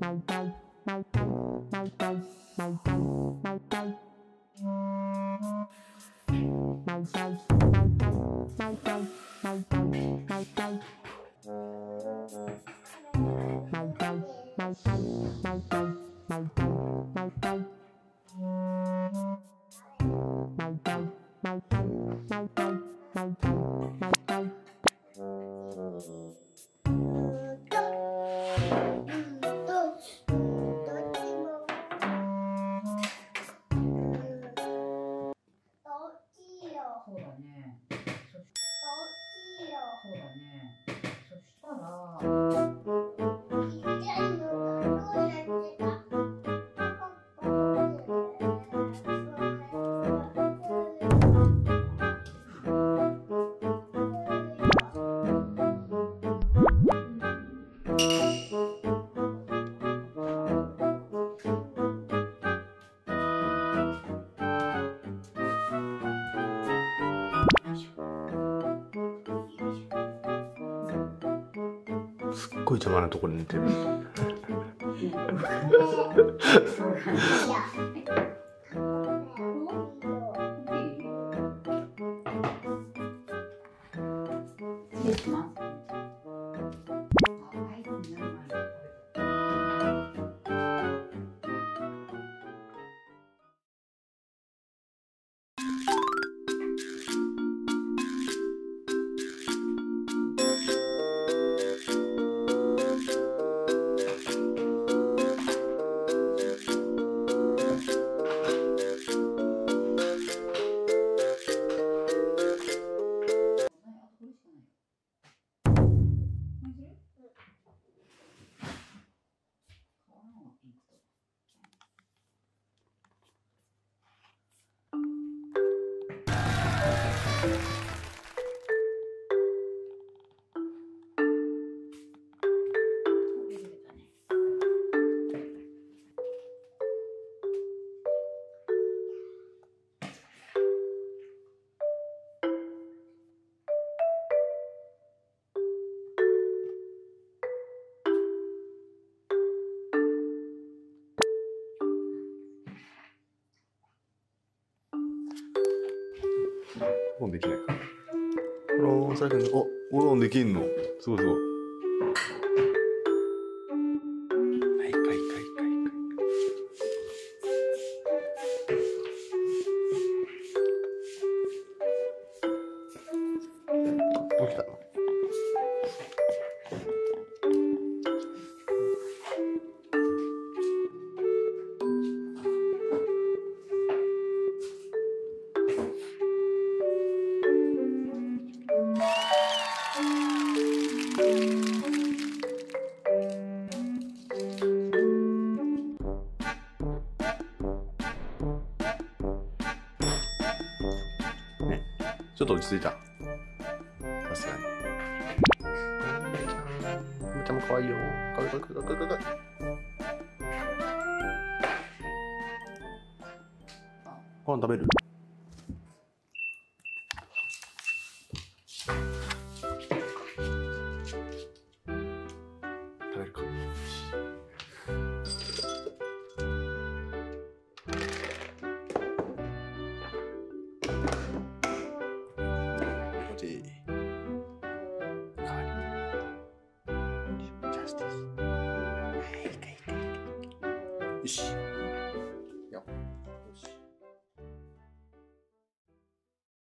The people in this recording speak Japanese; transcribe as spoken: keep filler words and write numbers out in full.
すっごい邪魔なところに寝てる。オンできないか。お、さっきの、お、オンできんの。すごいすごい。はい、はい、はい、はい。起きた。ちょっと落ち着いた。さすがに。めっちゃも可愛いよ。かわいいかわいいかわいいかわいい。ご飯食べる？食べるか。よし。